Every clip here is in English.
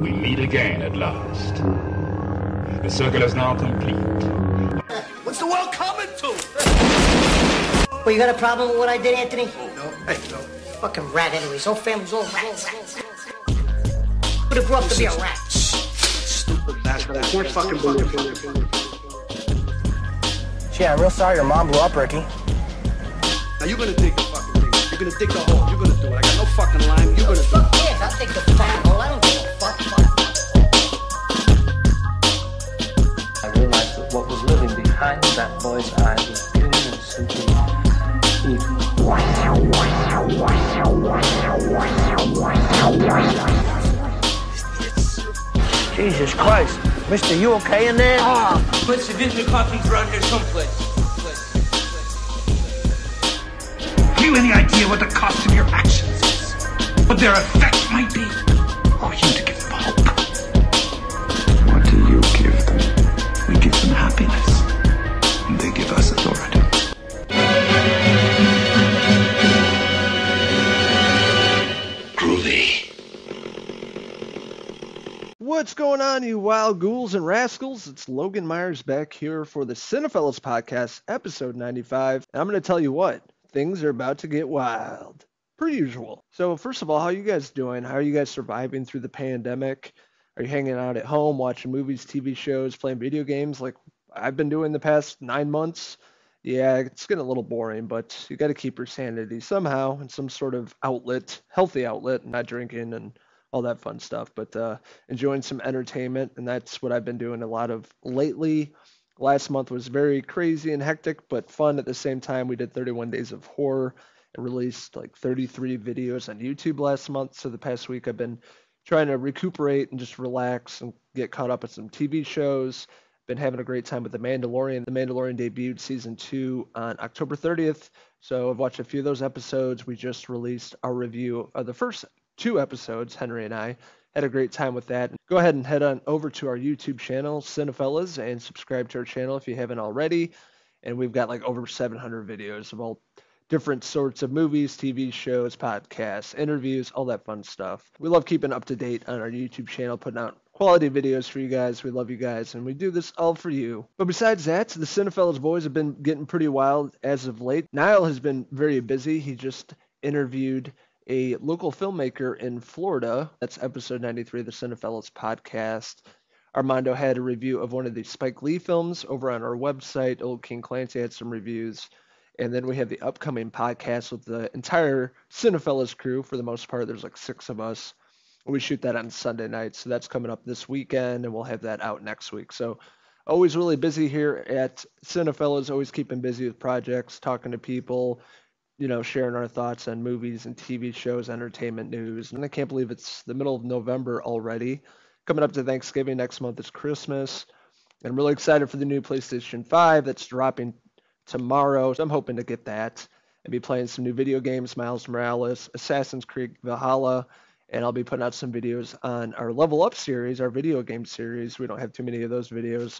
We meet again at last. The circle is now complete. What's the world coming to? Well, you got a problem with what I did, Anthony? No, hey, no. Fucking rat anyway. His whole family's all rats. Would have grew up to be a rat. Stupid bastard. I can't fucking believe it. Gee, I'm real sorry your mom blew up, Ricky. Now you're gonna dig the fucking thing. You're gonna dig the hole. You're gonna do it. I got no fucking line. You're gonna do it. Fuck yes, I'll dig the fucking hole. I don't give a fuck. I realized that what was living behind that boy's eyes was pure and simple evil. Jesus Christ. Mister, you okay in there? Ah, but civilian coffee's around here someplace. You any idea what the cost of your actions is? What their effect might be? Who are you to give them hope? What do you give them? We give them happiness. And they give us authority. Groovy. What's going on, you wild ghouls and rascals? It's Logan Myers back here for the Cinephellas podcast, episode 95. And I'm going to tell you what. Things are about to get wild, per usual. So first of all, how are you guys doing? How are you guys surviving through the pandemic? Are you hanging out at home, watching movies, TV shows, playing video games like I've been doing the past 9 months? Yeah, it's getting a little boring, but you got to keep your sanity somehow in some sort of outlet, healthy outlet, not drinking and all that fun stuff, but enjoying some entertainment. And that's what I've been doing a lot of lately. Last month was very crazy and hectic, but fun at the same time. We did 31 Days of Horror and released like 33 videos on YouTube last month. So the past week I've been trying to recuperate and just relax and get caught up with some TV shows. Been having a great time with The Mandalorian. The Mandalorian debuted season 2 on October 30th. So I've watched a few of those episodes. We just released our review of the first 2 episodes, Henry and I. Had a great time with that. Go ahead and head on over to our YouTube channel, Cinephellas, and subscribe to our channel if you haven't already. And we've got like over 700 videos of all different sorts of movies, TV shows, podcasts, interviews, all that fun stuff. We love keeping up to date on our YouTube channel, putting out quality videos for you guys. We love you guys, and we do this all for you. But besides that, the Cinephellas boys have been getting pretty wild as of late. Niall has been very busy. He just interviewed a local filmmaker in Florida. That's episode 93 of the Cinephellas podcast. Armando had a review of one of the Spike Lee films over on our website. Old King Clancy had some reviews. And then we have the upcoming podcast with the entire Cinephellas crew. For the most part, there's like 6 of us. We shoot that on Sunday night. So that's coming up this weekend, and we'll have that out next week. So always really busy here at Cinephellas, always keeping busy with projects, talking to people, you know, sharing our thoughts on movies and TV shows, entertainment news. And I can't believe it's the middle of November already. Coming up to Thanksgiving next month is Christmas. I'm really excited for the new PlayStation 5 that's dropping tomorrow. So I'm hoping to get that and be playing some new video games, Miles Morales, Assassin's Creed Valhalla, and I'll be putting out some videos on our Level Up series, our video game series. We don't have too many of those videos,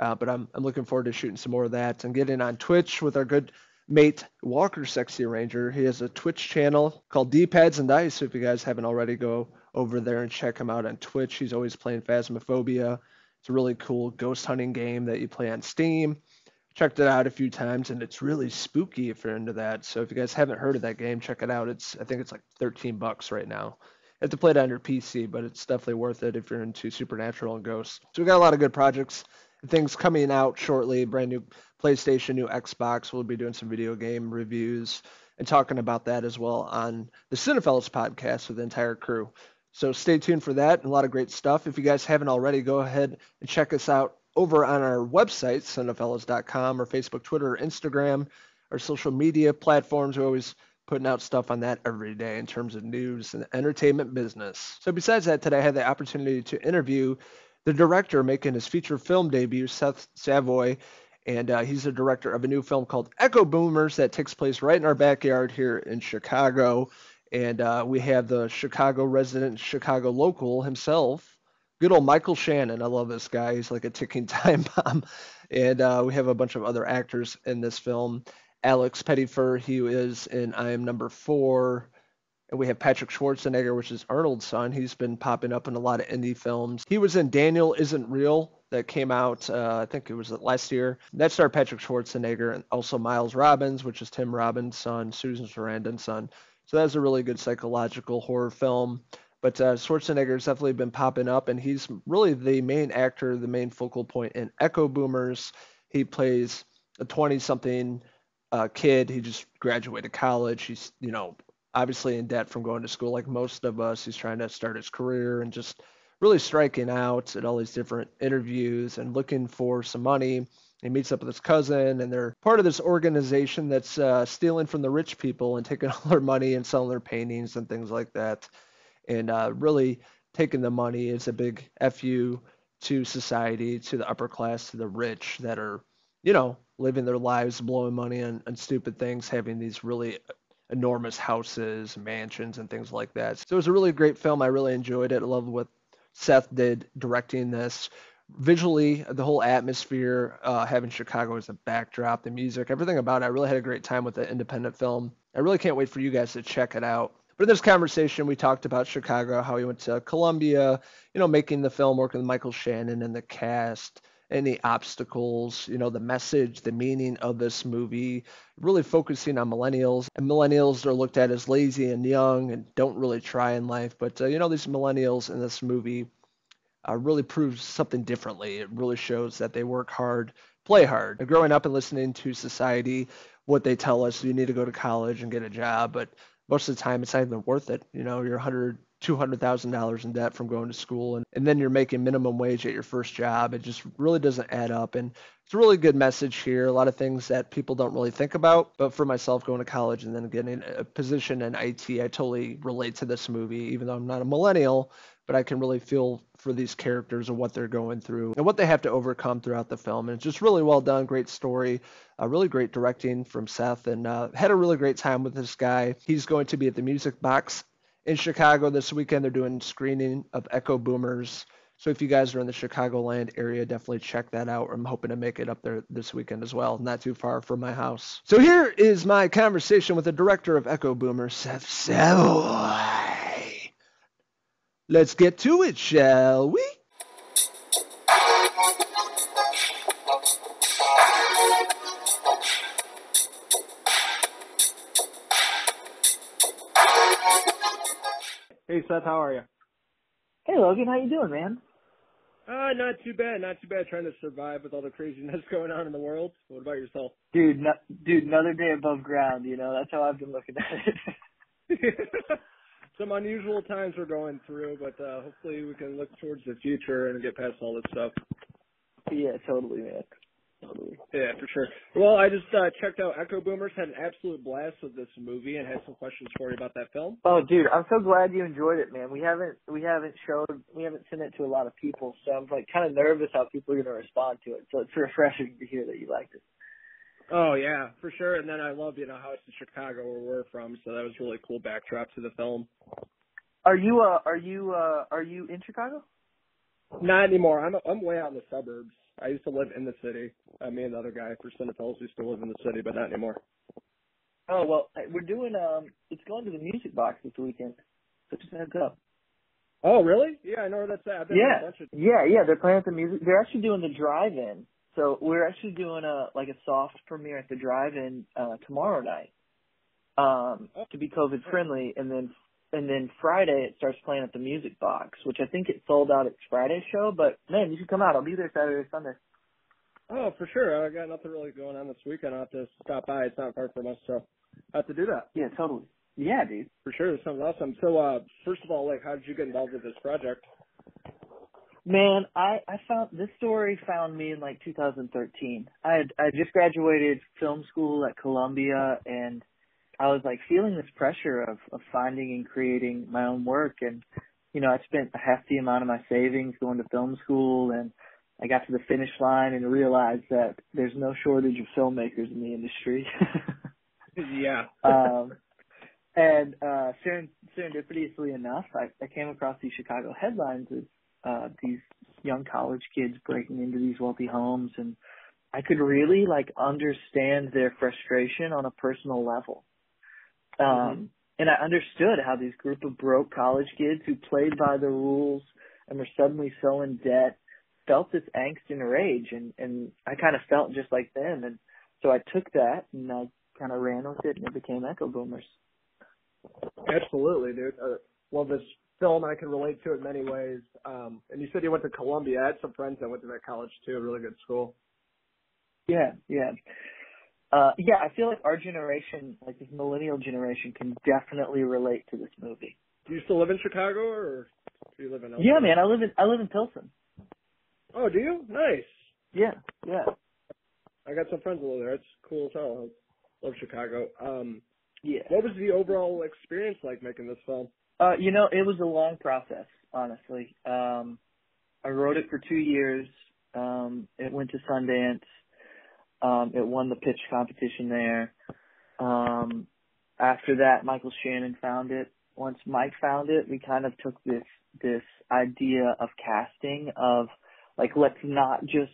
but I'm looking forward to shooting some more of that and getting on Twitch with our good mate Walker Sexy Ranger. He has a Twitch channel called D-Pads and Dice. So if you guys haven't already, go over there and check him out on Twitch. He's always playing Phasmophobia. It's a really cool ghost hunting game that you play on Steam. Checked it out a few times, and it's really spooky if you're into that. So if you guys haven't heard of that game, check it out. I think it's like $13 right now. You have to play it on your PC, but it's definitely worth it if you're into supernatural and ghosts. So we got a lot of good projects. Things coming out shortly, brand new PlayStation, new Xbox. We'll be doing some video game reviews and talking about that as well on the Cinephellas podcast with the entire crew. So stay tuned for that and a lot of great stuff. If you guys haven't already, go ahead and check us out over on our website, cinephellas.com, or Facebook, Twitter, or Instagram, our social media platforms. We're always putting out stuff on that every day in terms of news and entertainment business. So besides that, today I had the opportunity to interview the director making his feature film debut, Seth Savoy, and he's the director of a new film called Echo Boomers that takes place right in our backyard here in Chicago. And we have the Chicago resident, Chicago local himself, good old Michael Shannon. I love this guy. He's like a ticking time bomb. And we have a bunch of other actors in this film. Alex Pettyfer, he is in I Am Number 4. And we have Patrick Schwarzenegger, which is Arnold's son. He's been popping up in a lot of indie films. He was in Daniel Isn't Real that came out, I think it was last year. That starred Patrick Schwarzenegger and also Miles Robbins, which is Tim Robbins' son, Susan Sarandon's son. So that's a really good psychological horror film. But Schwarzenegger's definitely been popping up, and he's really the main actor, the main focal point in Echo Boomers. He plays a 20-something kid. He just graduated college. He's, you know, obviously in debt from going to school like most of us. He's trying to start his career and just really striking out at all these different interviews and looking for some money. He meets up with his cousin, and they're part of this organization that's stealing from the rich people and taking all their money and selling their paintings and things like that. And really taking the money is a big F you to society, to the upper class, to the rich that are, you know, living their lives, blowing money on stupid things, having these really enormous houses, mansions, and things like that. So it was a really great film. I really enjoyed it. I loved what Seth did directing this. Visually, the whole atmosphere, having Chicago as a backdrop, the music, everything about it. I really had a great time with the independent film. I really can't wait for you guys to check it out. But in this conversation, we talked about Chicago, how he went to Columbia, you know, making the film, working with Michael Shannon and the cast, and the obstacles, you know, the message, the meaning of this movie, really focusing on millennials. And millennials are looked at as lazy and young and don't really try in life. But, you know, these millennials in this movie really proves something differently. It really shows that they work hard, play hard. And growing up and listening to society, what they tell us, you need to go to college and get a job. But most of the time, it's not even worth it. You know, you're $100,000, $200,000 in debt from going to school, and then you're making minimum wage at your first job. It just really doesn't add up. And it's a really good message here. A lot of things that people don't really think about. But for myself, going to college and then getting a position in IT, I totally relate to this movie, even though I'm not a millennial, but I can really feel for these characters and what they're going through and what they have to overcome throughout the film. And it's just really well done. Great story, really great directing from Seth, and had a really great time with this guy. He's going to be at the Music Box in Chicago this weekend. They're doing screening of Echo Boomers. So if you guys are in the Chicagoland area, definitely check that out. I'm hoping to make it up there this weekend as well. Not too far from my house. So here is my conversation with the director of Echo Boomers, Seth Savoy. Let's get to it, shall we? Hey, Seth, how are you? Hey, Logan, how you doing, man? Not too bad, not too bad. Trying to survive with all the craziness going on in the world. What about yourself? Dude, dude, another day above ground, you know? That's how I've been looking at it. Some unusual times we're going through, but hopefully we can look towards the future and get past all this stuff. Yeah, totally, man. Totally. Yeah, for sure. Well, I just checked out Echo Boomers, had an absolute blast with this movie, and had some questions for you about that film. Oh, dude, I'm so glad you enjoyed it, man. We haven't sent it to a lot of people, so I'm like kind of nervous how people are going to respond to it. So it's refreshing to hear that you liked it. Oh, yeah, for sure. And then I love, you know, how it's in Chicago where we're from, so that was really cool backdrop to the film. Are you in Chicago? Not anymore. I'm way out in the suburbs. I used to live in the city. Me and the other guy for Cinephellas used to live in the city, but not anymore. Oh, well, we're doing it's going to the Music Box this weekend, so just heads up. Oh, really? Yeah, I know where that's at. Yeah, they're playing at the music. They're actually doing the drive-in. So we're actually doing a soft premiere at the drive-in tomorrow night to be COVID friendly, and then Friday it starts playing at the Music Box, which I think it sold out its Friday show. But man, you should come out. I'll be there Saturday, Sunday. Oh, for sure. I got nothing really going on this weekend. I'll have to stop by. It's not far from us, so I have to do that. Yeah, totally. Yeah, dude. For sure. That sounds awesome. So first of all, like, how did you get involved with this project? Man, I found this story found me in like 2013. I just graduated film school at Columbia, and I was like feeling this pressure of finding and creating my own work. And, you know, I spent a hefty amount of my savings going to film school, and I got to the finish line and realized that there's no shortage of filmmakers in the industry. Yeah. And serendipitously enough, I came across these Chicago headlines with these young college kids breaking into these wealthy homes, and I could really like understand their frustration on a personal level. And I understood how these group of broke college kids who played by the rules and were suddenly so in debt felt this angst and rage. And I kind of felt just like them. And so I took that and I kind of ran with it, and it became Echo Boomers. Absolutely, dude. Love this film. I can relate to it in many ways. And you said you went to Columbia. I had some friends that went to that college, too. Really good school. Yeah. Yeah, I feel like our generation, like this millennial generation, can definitely relate to this movie. Do you still live in Chicago, or do you live in? Yeah, man, I live in Pilsen. Oh, do you? Nice. Yeah. I got some friends over there. It's cool as hell. I love Chicago. Yeah. What was the overall experience like making this film? It was a long process, honestly. I wrote it for 2 years. It went to Sundance. It won the pitch competition there. After that, Michael Shannon found it. Once Mike found it, we kind of took this idea of casting of, like, let's not just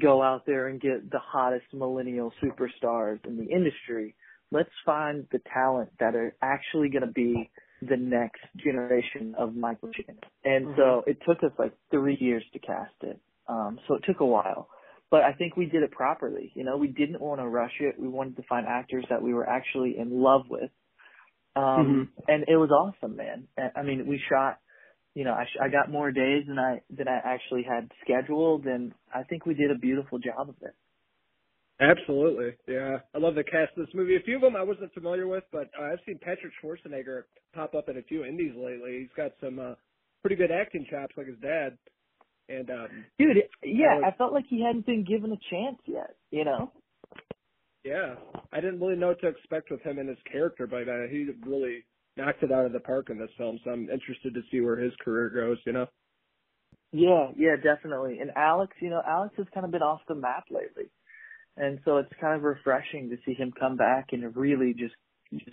go out there and get the hottest millennial superstars in the industry. Let's find the talent that are actually going to be the next generation of Michael Shannon. And so it took us, like, 3 years to cast it. So it took a while. But I think we did it properly. You know, we didn't want to rush it. We wanted to find actors that we were actually in love with. And it was awesome, man. I mean, we shot, you know, I got more days than I actually had scheduled, and I think we did a beautiful job of it. Absolutely. Yeah. I love the cast of this movie. A few of them I wasn't familiar with, but I've seen Patrick Schwarzenegger pop up in a few indies lately. He's got some pretty good acting chops like his dad. And dude, yeah, I felt like he hadn't been given a chance yet, you know? Yeah. I didn't really know what to expect with him and his character, but he really knocked it out of the park in this film, so I'm interested to see where his career goes, you know? Yeah, definitely. And Alex has kind of been off the map lately. And so it's kind of refreshing to see him come back and really just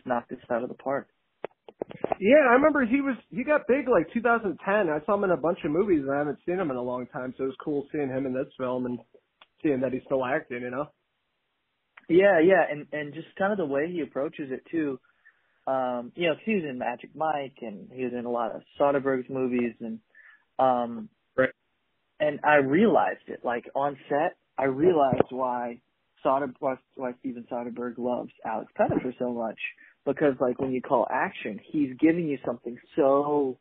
knock this out of the park. Yeah, I remember he got big like 2010. I saw him in a bunch of movies, and I haven't seen him in a long time, so it was cool seeing him in this film and seeing that he's still acting, you know? Yeah, and just kind of the way he approaches it, too. You know, 'cause he was in Magic Mike, and he was in a lot of Soderbergh's movies, and right. And I realized it. Like, on set, I realized why Steven Soderbergh loves Alex Pettyfer so much. Because, like, when you call action, he's giving you something so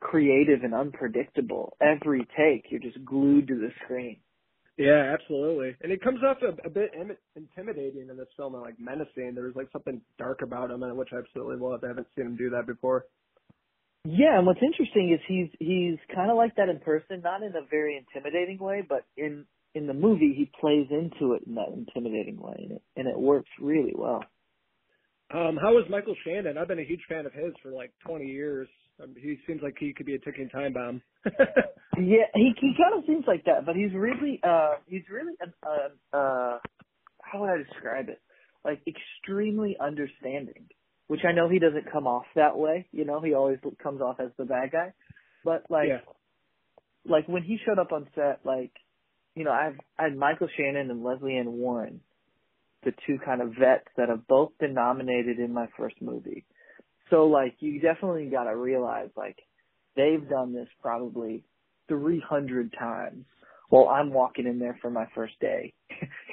creative and unpredictable. Every take, you're just glued to the screen. Yeah, absolutely. And it comes off a bit intimidating in this film and, like, menacing. There's, like, something dark about him, which I absolutely love. I haven't seen him do that before. Yeah, and what's interesting is he's kind of like that in person, not in a very intimidating way, but in the movie, he plays into it in that intimidating way, and it works really well. How was Michael Shannon? I've been a huge fan of his for like 20 years. He seems like he could be a ticking time bomb. Yeah, he kind of seems like that, but he's really how would I describe it? Like extremely understanding, which I know he doesn't come off that way. You know, he always comes off as the bad guy, but like when he showed up on set, like, you know, I had Michael Shannon and Leslie Ann Warren, the two kind of vets that have both been nominated in my first movie. So, like, you definitely got to realize, like, they've done this probably 300 times while I'm walking in there for my first day.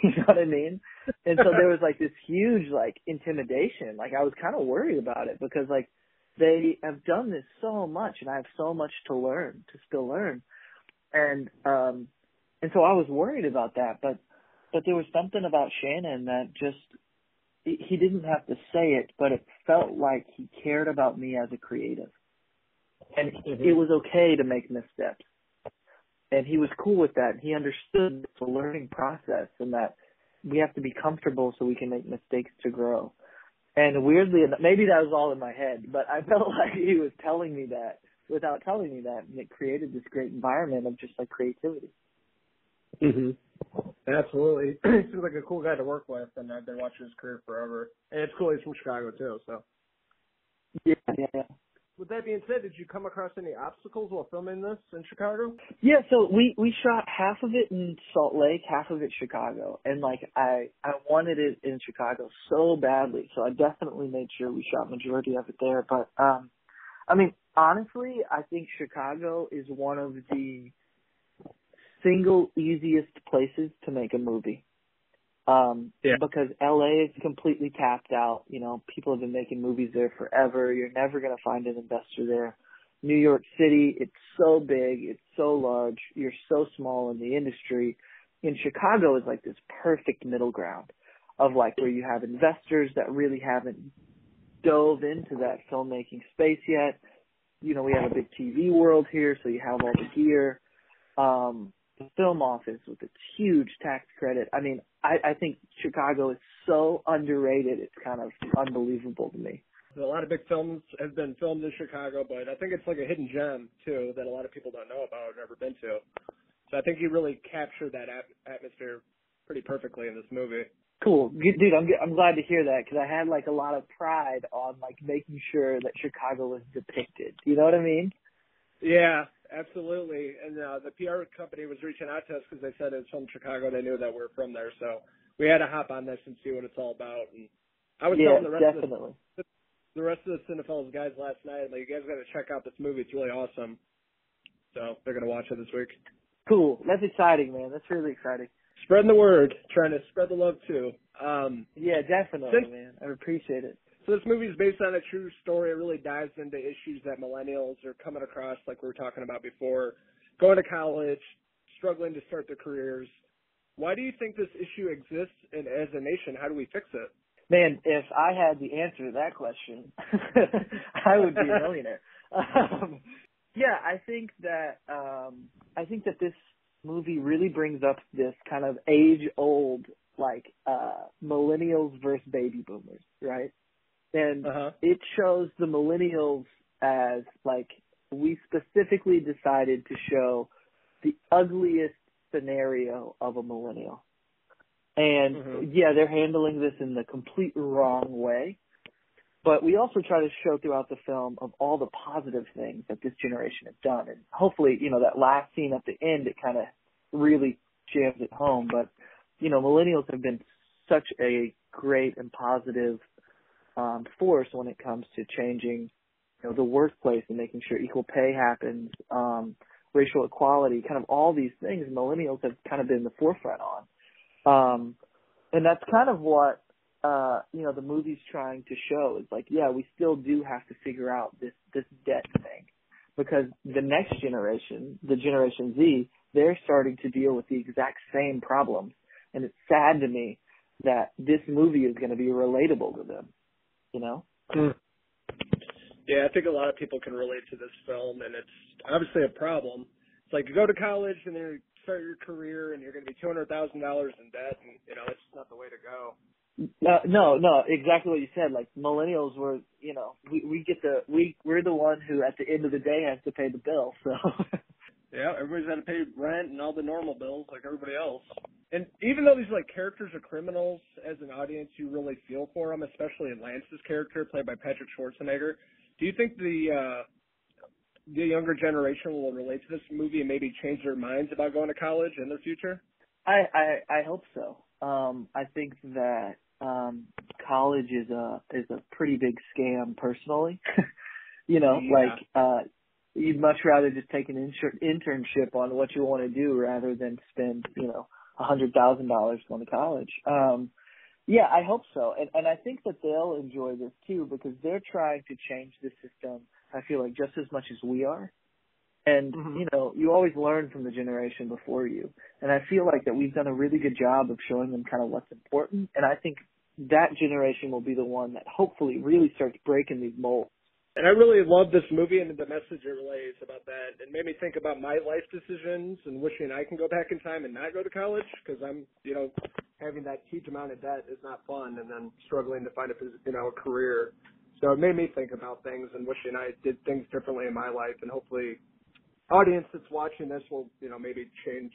You know what I mean? And so there was, like, this huge, like, intimidation. Like, I was kind of worried about it because, like, they have done this so much, and I have so much to still learn. And so I was worried about that, But there was something about Shannon that just – he didn't have to say it, but it felt like he cared about me as a creative. And it was okay to make missteps. And he was cool with that. He understood it's a learning process and that we have to be comfortable so we can make mistakes to grow. And weirdly – maybe that was all in my head, but I felt like he was telling me that without telling me that. And it created this great environment of just, like, creativity. Absolutely. He seems like a cool guy to work with, and I've been watching his career forever. And it's cool he's from Chicago, too, so. Yeah. With that being said, did you come across any obstacles while filming this in Chicago? Yeah, so we shot half of it in Salt Lake, half of it Chicago. And, like, I wanted it in Chicago so badly, so I definitely made sure we shot majority of it there. But, I mean, honestly, I think Chicago is one of the single easiest places to make a movie. Because LA is completely tapped out. You know, people have been making movies there forever. You're never going to find an investor there. New York City, it's so big, it's so large. You're so small in the industry. In Chicago is like this perfect middle ground of like where you have investors that really haven't dove into that filmmaking space yet. You know, we have a big TV world here, so you have all the gear. The film office with its huge tax credit. I mean, I think Chicago is so underrated. It's kind of unbelievable to me. A lot of big films have been filmed in Chicago, but I think it's like a hidden gem, too, that a lot of people don't know about or never been to. So I think you really captured that atmosphere pretty perfectly in this movie. Cool. Dude, I'm glad to hear that because I had, like, a lot of pride on, like, making sure that Chicago was depicted. You know what I mean? Yeah. Absolutely, and the PR company was reaching out to us because they said it's from Chicago. They knew that we were from there, so we had to hop on this and see what it's all about. And I was telling the rest of the Cinephellas guys last night, like, you guys got to check out this movie. It's really awesome. So they're going to watch it this week. Cool. That's exciting, man. That's really exciting. Spreading the word, trying to spread the love too. Yeah, definitely, man. I appreciate it. So this movie is based on a true story. It really dives into issues that millennials are coming across, like we were talking about before, going to college, struggling to start their careers. Why do you think this issue exists, and as a nation, how do we fix it? Man, if I had the answer to that question, I would be a millionaire. Yeah, I think that this movie really brings up this kind of age-old, like, millennials versus baby boomers, right? And it shows the millennials as, like, we specifically decided to show the ugliest scenario of a millennial. And, yeah, they're handling this in the complete wrong way. But we also try to show throughout the film of all the positive things that this generation has done. And hopefully, you know, that last scene at the end, it kind of really jams it home. But, you know, millennials have been such a great and positive force when it comes to changing, you know, the workplace and making sure equal pay happens, racial equality, kind of all these things millennials have kind of been the forefront on. And that's kind of what, you know, the movie's trying to show. It's like, yeah, we still do have to figure out this debt thing because the next generation, the Generation Z, they're starting to deal with the exact same problems. And it's sad to me that this movie is going to be relatable to them. You know? Yeah, I think a lot of people can relate to this film, and it's obviously a problem. It's like you go to college and then you start your career, and you're going to be $200,000 in debt, and, you know, it's not the way to go. No, exactly what you said. Like, millennials were, you know, we're the one who at the end of the day has to pay the bill, so. Yeah, everybody's got to pay rent and all the normal bills like everybody else. And even though these, like, characters are criminals, as an audience you really feel for them, especially Lance's character played by Patrick Schwarzenegger. Do you think the younger generation will relate to this movie and maybe change their minds about going to college in their future? I hope so. I think that college is a pretty big scam personally. You know, yeah. You'd much rather just take an internship on what you want to do rather than spend, you know, $100,000 going to college. Yeah, I hope so. And I think that they'll enjoy this too because they're trying to change the system, I feel like, just as much as we are. And, you know, you always learn from the generation before you. And I feel like that we've done a really good job of showing them kind of what's important. And I think that generation will be the one that hopefully really starts breaking these molds. And I really love this movie and the message it relays about that. It made me think about my life decisions and wishing I can go back in time and not go to college because I'm, you know, having that huge amount of debt is not fun and then struggling to find a, you know, a career. So it made me think about things and wishing I did things differently in my life. And hopefully audience that's watching this will, you know, maybe change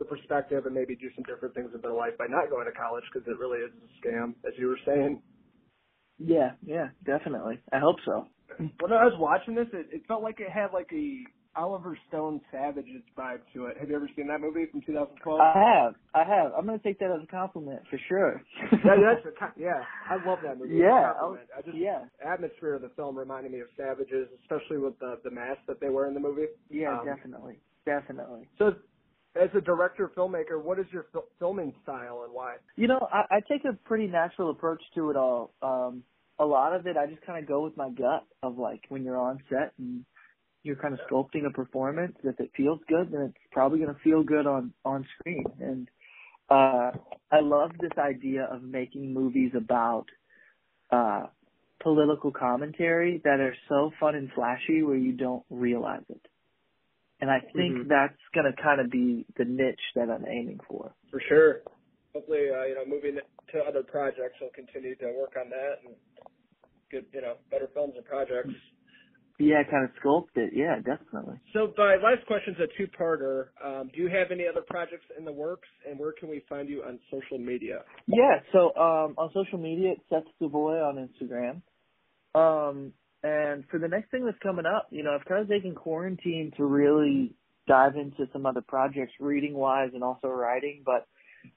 the perspective and maybe do some different things in their life by not going to college because it really is a scam, as you were saying. Yeah, definitely. I hope so. When I was watching this, it felt like it had like a Oliver Stone Savages vibe to it. Have you ever seen that movie from 2012? I have. I'm going to take that as a compliment for sure. Yeah, I love that movie. Yeah. The atmosphere of the film reminded me of Savages, especially with the mask that they wear in the movie. Yeah, definitely. So as a director, filmmaker, what is your filming style and why? You know, I take a pretty natural approach to it all. A lot of it, I just kind of go with my gut of, like, when you're on set and you're kind of sculpting a performance, if it feels good, then it's probably going to feel good on screen. And I love this idea of making movies about political commentary that are so fun and flashy where you don't realize it. And I think that's going to kind of be the niche that I'm aiming for. For sure. Hopefully, moving to other projects, I'll continue to work on that and good, better films and projects. Yeah, kind of sculpt it. Yeah, definitely. So my last question's a two-parter. Do you have any other projects in the works, and where can we find you on social media? Yeah, so on social media, it's Seth Savoy on Instagram. And for the next thing that's coming up, I've kind of taken quarantine to really dive into some other projects reading-wise and also writing, but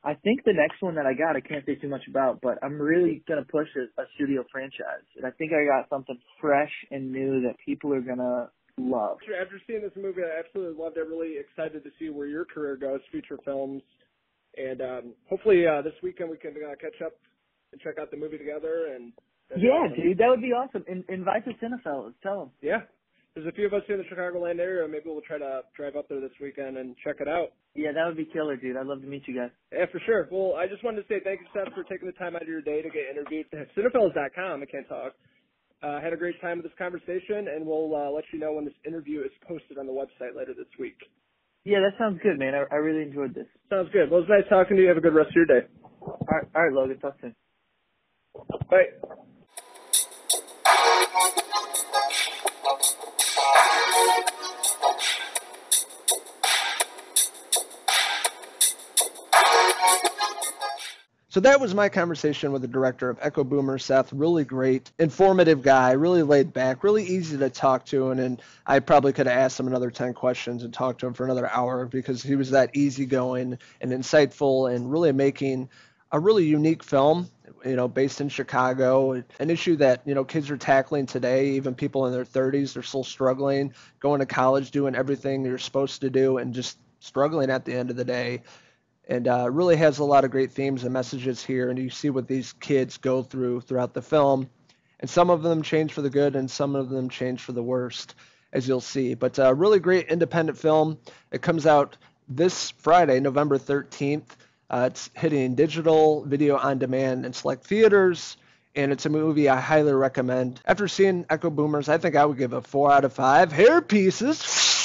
I think the next one that I got, I can't say too much about, but I'm really going to push a studio franchise. And I think I got something fresh and new that people are going to love. After seeing this movie, I absolutely loved it. Really excited to see where your career goes, future films. And hopefully this weekend we can catch up and check out the movie together. And yeah, awesome. Dude, that would be awesome. Invite the Cinephellas. Tell them. Yeah. There's a few of us here in the Chicagoland area. Maybe we'll try to drive up there this weekend and check it out. Yeah, that would be killer, dude. I'd love to meet you guys. Yeah, for sure. Well, I just wanted to say thank you, Seth, for taking the time out of your day to get interviewed. Cinephellas.com. I can't talk. Had a great time with this conversation, and we'll let you know when this interview is posted on the website later this week. Yeah, that sounds good, man. I really enjoyed this. Sounds good. Well, it was nice talking to you. Have a good rest of your day. All right, Logan. Talk soon. Bye. So that was my conversation with the director of Echo Boomers, Seth. Really great, informative guy, really laid back, really easy to talk to. And I probably could have asked him another 10 questions and talked to him for another hour because he was that easygoing and insightful and really making a really unique film, based in Chicago, an issue that, kids are tackling today. Even people in their 30s, they're still struggling, going to college, doing everything you're supposed to do and just struggling at the end of the day. And really has a lot of great themes and messages here, and you see what these kids go through throughout the film. And some of them change for the good, and some of them change for the worst, as you'll see. But a really great independent film. It comes out this Friday, November 13th. It's hitting digital, video on demand, and select theaters. And it's a movie I highly recommend. After seeing Echo Boomers, I think I would give it 4 out of 5 hair pieces.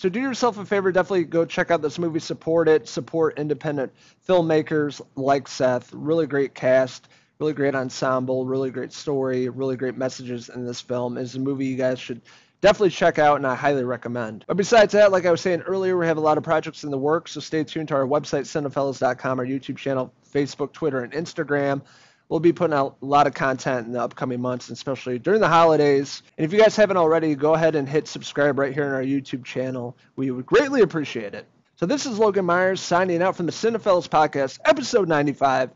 So do yourself a favor, definitely go check out this movie, support it, support independent filmmakers like Seth. Really great cast, really great ensemble, really great story, really great messages in this film. It's a movie you guys should definitely check out, and I highly recommend. But besides that, like I was saying earlier, we have a lot of projects in the works, so stay tuned to our website, Cinephellas.com, our YouTube channel, Facebook, Twitter, and Instagram. We'll be putting out a lot of content in the upcoming months, especially during the holidays. And if you guys haven't already, go ahead and hit subscribe right here on our YouTube channel. We would greatly appreciate it. So this is Logan Myers signing out from the Cinephellas Podcast, episode 95.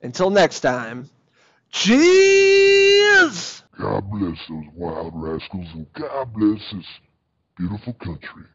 Until next time, cheers! God bless those wild rascals, and God bless this beautiful country.